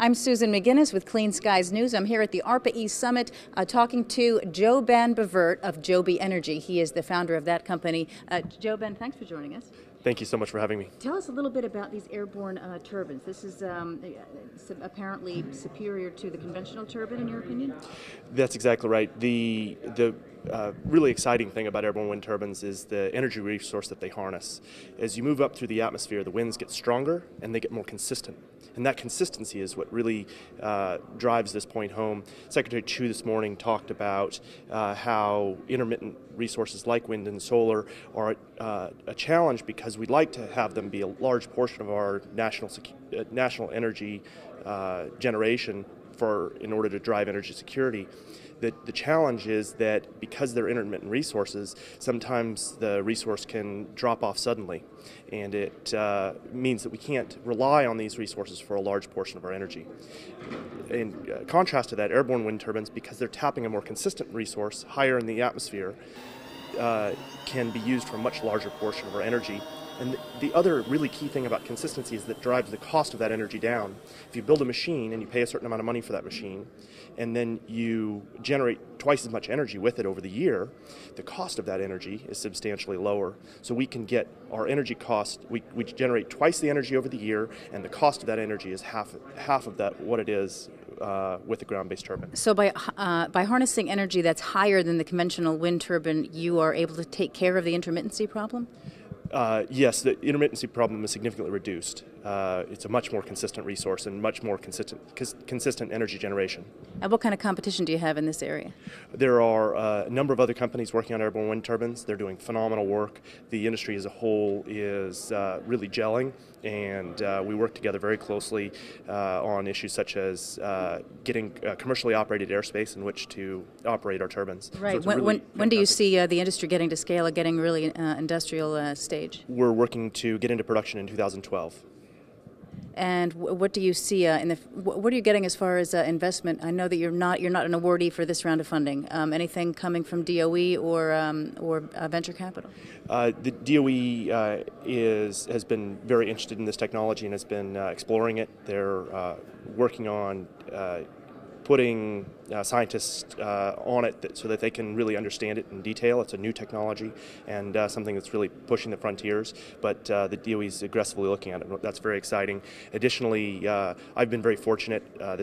I'm Susan McGinnis with Clean Skies News. I'm here at the ARPA-E Summit talking to JoeBen Bevirt of Joby Energy. He is the founder of that company. JoeBen, thanks for joining us. Thank you so much for having me. Tell us a little bit about these airborne turbines. This is apparently superior to the conventional turbine, in your opinion? That's exactly right. The really exciting thing about airborne wind turbines is the energy resource that they harness. As you move up through the atmosphere, the winds get stronger and they get more consistent. And that consistency is what really drives this point home. Secretary Chu this morning talked about how intermittent resources like wind and solar are a challenge because we'd like to have them be a large portion of our national energy generation in order to drive energy security. The challenge is that because they're intermittent resources, sometimes the resource can drop off suddenly, and it means that we can't rely on these resources for a large portion of our energy. In contrast to that, airborne wind turbines, because they're tapping a more consistent resource higher in the atmosphere, can be used for a much larger portion of our energy. And the other really key thing about consistency is that drives the cost of that energy down. If you build a machine and you pay a certain amount of money for that machine, and then you generate twice as much energy with it over the year, the cost of that energy is substantially lower. So we can get our energy cost, we generate twice the energy over the year, and the cost of that energy is half of that what it is with a ground-based turbine. So by harnessing energy that's higher than the conventional wind turbine, you are able to take care of the intermittency problem? Yes, the intermittency problem is significantly reduced. It's a much more consistent resource and much more consistent energy generation. And what kind of competition do you have in this area? There are a number of other companies working on airborne wind turbines. They're doing phenomenal work. The industry as a whole is really gelling, and we work together very closely on issues such as getting commercially operated airspace in which to operate our turbines. Right. So when do you see the industry getting to scale or getting really industrial stage? We're working to get into production in 2012. And what do you see what are you getting as far as investment? I know that you're not an awardee for this round of funding. Anything coming from DOE or venture capital? The DOE has been very interested in this technology and has been exploring it. They're working on putting scientists on it so that they can really understand it in detail. It's a new technology and something that's really pushing the frontiers, but the DOE is aggressively looking at it. That's very exciting. Additionally, I've been very fortunate. I'm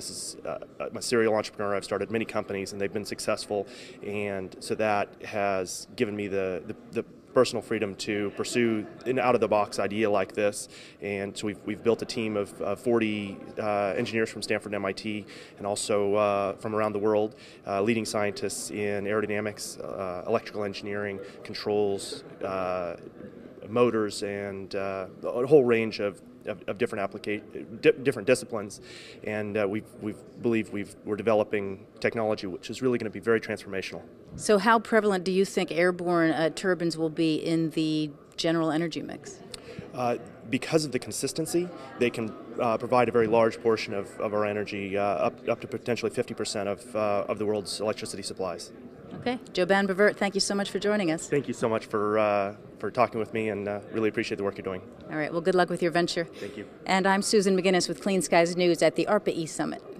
a serial entrepreneur. I've started many companies and they've been successful, and so that has given me the personal freedom to pursue an out-of-the-box idea like this. And so we've built a team of 40 engineers from Stanford and MIT, and also from around the world, leading scientists in aerodynamics, electrical engineering, controls, motors, and a whole range of different disciplines, and we're developing technology which is really going to be very transformational. So how prevalent do you think airborne turbines will be in the general energy mix? Because of the consistency, they can provide a very large portion of our energy, up to potentially 50% of the world's electricity supplies. Okay, JoeBen Bevirt, thank you so much for joining us. Thank you so much for talking with me, and really appreciate the work you're doing. All right, well, good luck with your venture. Thank you. And I'm Susan McGinnis with Clean Skies News at the ARPA-E Summit.